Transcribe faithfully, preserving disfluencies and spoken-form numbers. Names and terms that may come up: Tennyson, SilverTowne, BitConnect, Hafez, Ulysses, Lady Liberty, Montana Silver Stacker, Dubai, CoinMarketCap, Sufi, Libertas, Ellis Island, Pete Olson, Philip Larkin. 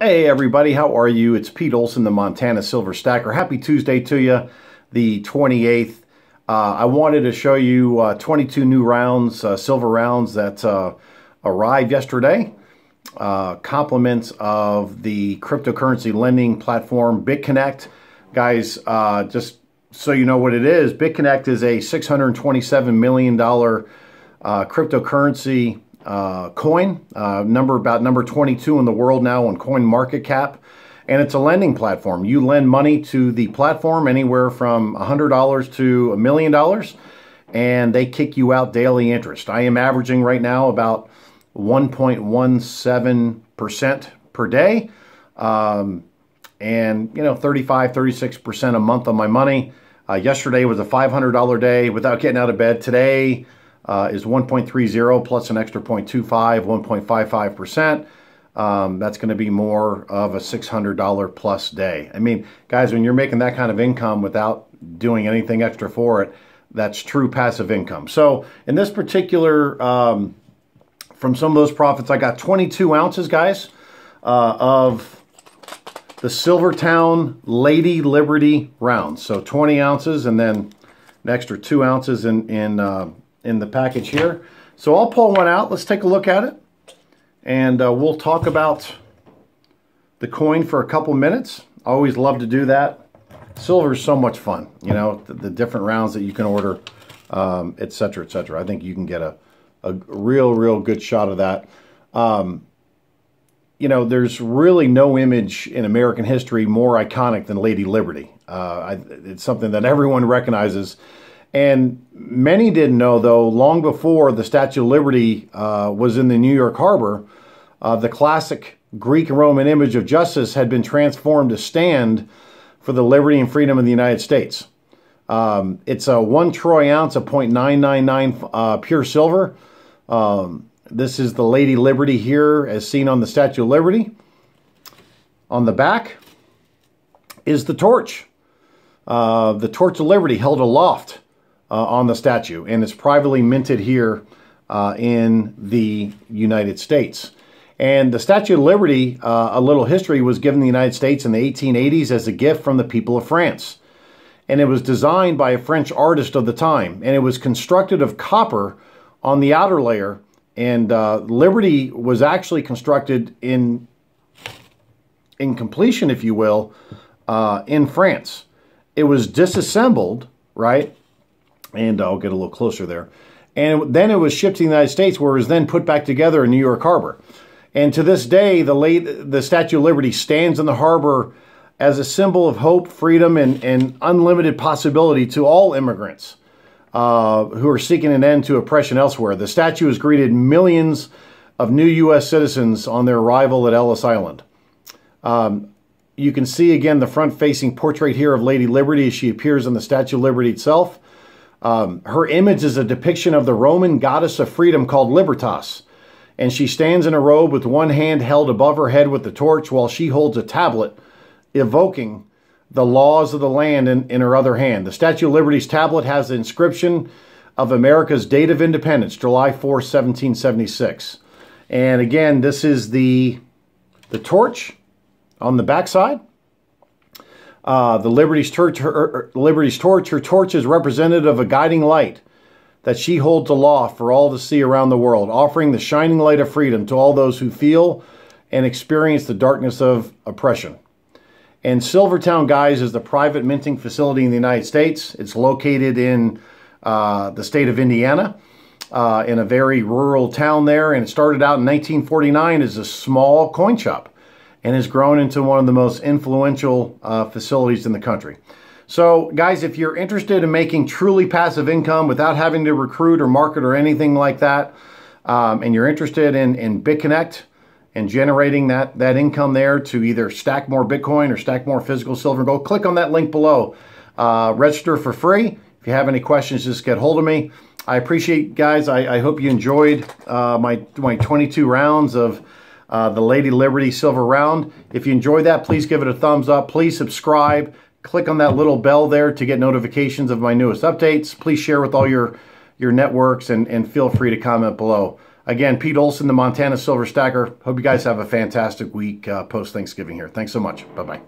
Hey everybody, how are you? It's Pete Olson, the Montana Silver Stacker. Happy Tuesday to you, the twenty-eighth. Uh, I wanted to show you uh, twenty-two new rounds, uh, silver rounds that uh, arrived yesterday. Uh, compliments of the cryptocurrency lending platform BitConnect. Guys, uh, just so you know what it is, BitConnect is a six hundred twenty-seven million dollars uh, cryptocurrency Uh, coin, uh, number about number twenty-two in the world now on CoinMarketCap, and it's a lending platform. You lend money to the platform anywhere from one hundred dollars to a million dollars, and they kick you out daily interest. I am averaging right now about one point one seven percent per day, um, and you know, thirty-five, thirty-six percent a month on my money. Uh, yesterday was a five hundred dollar day without getting out of bed. Today Uh, is one point three zero plus an extra zero point two five, one point five five percent. Um, that's going to be more of a six hundred dollar plus day. I mean, guys, when you're making that kind of income without doing anything extra for it, that's true passive income. So in this particular, um, from some of those profits, I got twenty-two ounces, guys, uh, of the SilverTowne Lady Liberty rounds. So twenty ounces and then an extra two ounces in, in uh, in the package here. So I'll pull one out. Let's take a look at it, and uh, we'll talk about the coin for a couple minutes. I always love to do that. Silver is so much fun, you know, the, the different rounds that you can order, um, et cetera, et cetera. I think you can get a, a real, real good shot of that. Um, you know, there's really no image in American history more iconic than Lady Liberty. Uh, I, it's something that everyone recognizes. And many didn't know, though, long before the Statue of Liberty uh, was in the New York harbor, uh, the classic Greek and Roman image of justice had been transformed to stand for the liberty and freedom of the United States. Um, it's a one troy ounce of zero point nine nine nine uh, pure silver. Um, this is the Lady Liberty here, as seen on the Statue of Liberty. On the back is the torch. Uh, the Torch of Liberty held aloft Uh, on the statue, and it's privately minted here uh, in the United States. And the Statue of Liberty, uh, a little history, was given the United States in the eighteen eighties as a gift from the people of France. And it was designed by a French artist of the time, and it was constructed of copper on the outer layer. And uh, Liberty was actually constructed in, in completion, if you will, uh, in France. It was disassembled, right? And I'll get a little closer there. And then it was shipped to the United States, where it was then put back together in New York harbor. And to this day, the, late, the Statue of Liberty stands in the harbor as a symbol of hope, freedom, and, and unlimited possibility to all immigrants uh, who are seeking an end to oppression elsewhere. The statue has greeted millions of new U S citizens on their arrival at Ellis Island. Um, you can see, again, the front-facing portrait here of Lady Liberty as she appears on the Statue of Liberty itself. Um, her image is a depiction of the Roman goddess of freedom called Libertas, and she stands in a robe with one hand held above her head with the torch, while she holds a tablet evoking the laws of the land in, in her other hand. The Statue of Liberty's tablet has the inscription of America's date of independence, July fourth, seventeen seventy-six. And again, this is the, the torch on the backside. Uh, the Liberty's torch, her, her, Liberty's torch, her torch is representative of a guiding light that she holds aloft for all to see around the world, offering the shining light of freedom to all those who feel and experience the darkness of oppression. And SilverTowne, guys, is the private minting facility in the United States. It's located in uh, the state of Indiana, uh, in a very rural town there. And it started out in nineteen forty-nine as a small coin shop, and has grown into one of the most influential uh, facilities in the country. So, guys, if you're interested in making truly passive income without having to recruit or market or anything like that, um, and you're interested in, in BitConnect and generating that, that income there to either stack more Bitcoin or stack more physical silver and gold, click on that link below. Uh, register for free. If you have any questions, just get hold of me. I appreciate, guys. I, I hope you enjoyed uh, my, my twenty-two rounds of Uh, the Lady Liberty Silver Round. If you enjoyed that, please give it a thumbs up. Please subscribe. Click on that little bell there to get notifications of my newest updates. Please share with all your, your networks, and, and feel free to comment below. Again, Pete Olson, the Montana Silver Stacker. Hope you guys have a fantastic week uh, post-Thanksgiving here. Thanks so much. Bye-bye.